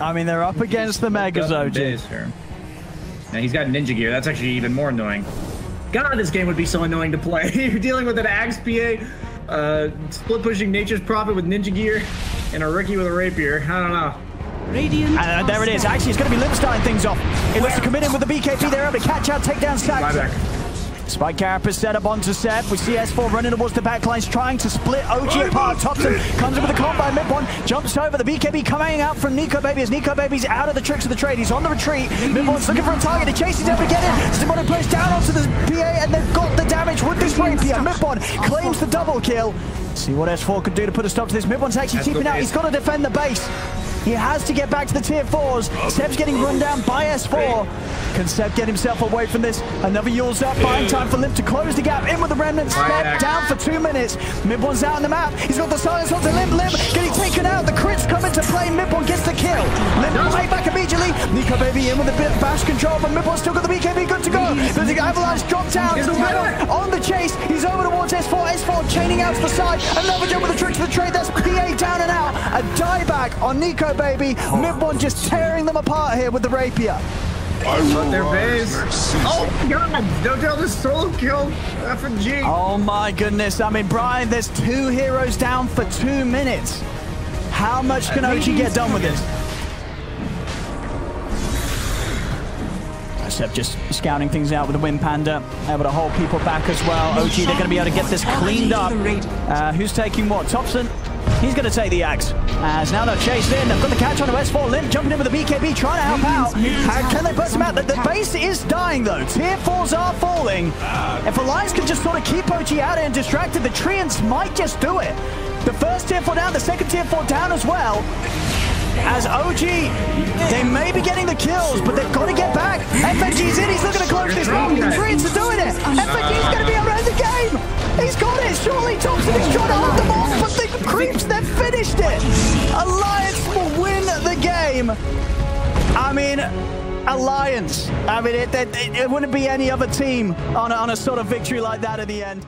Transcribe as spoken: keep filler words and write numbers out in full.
I mean, they're up against the Megazodon. Now he's got ninja gear. That's actually even more annoying. God, this game would be so annoying to play. You're dealing with an Axe P A, uh, split pushing Nature's Prophet with ninja gear, and a Rikki with a rapier. I don't know. Radiant and there it is. Actually, it's going to be Limp starting things off. It looks to commit in with the B K P. They're able to catch out, take down Stack. Spike Carapace set up onto Seb. We see S four running towards the backlines, trying to split O G apart. Topson comes in with a combo. Mip one jumps over. The B K B coming out from Nikobaby as Nikobaby's out of the tricks of the trade. He's on the retreat. Mip one's looking for a target. He chases down to get in. Zimono plays down onto the P A, and they've got the damage with this rapier. Mip one claims the double kill. See what S four could do to put a stop to this. Mip one's actually keeping out. He's got to defend the base. He has to get back to the tier fours. Seb's getting run down by S four. Can Seb get himself away from this? Another Yule's up, buying time for Limp to close the gap. In with the remnants, Seb down for two minutes. Mip one's out on the map. He's got the silence onto Limp. Limp getting taken out. The crits come into play. Mip one gets the kill. Limp right back immediately. Nikobaby in with a bit of bash control, but Mip one's still got the B K B. Good to go. There's the Avalanche dropped down. On the chase. He's over towards S four. S four chaining out to the side. Another jump with a trick to the trade. That's P A down and out. A dieback on Nikobaby. Baby, Mip one just tearing them apart here with the rapier. But their base. Oh my God! Don't tell this solo kill. F and G. Oh my goodness! I mean, Brian, there's two heroes down for two minutes. How much can O G get done with this? Seb just scouting things out with the Wind Panda, able to hold people back as well. O G, they're going to be able to get this cleaned up. Uh, who's taking what? Topson. He's going to take the axe. As now they're chased in. They've got the catch on to S four. Limp jumping in with the B K B, trying to help out. How can they burst him out? The, the base is dying, though. Tier fours are falling. If Alliance can just sort of keep O G out and distracted, the Treants might just do it. The first tier four down, the second tier four down as well. As O G, they may be getting the kills, but they've got to get back. F N G's in. He's looking to close this. The Treants are doing it. F N G's going to be able to end the game. He's got it. Surely Topson is trying to hold them off, but the creeps, they've finished it. Alliance will win the game. I mean, Alliance. I mean, it, it, it wouldn't be any other team on a, on a sort of victory like that at the end.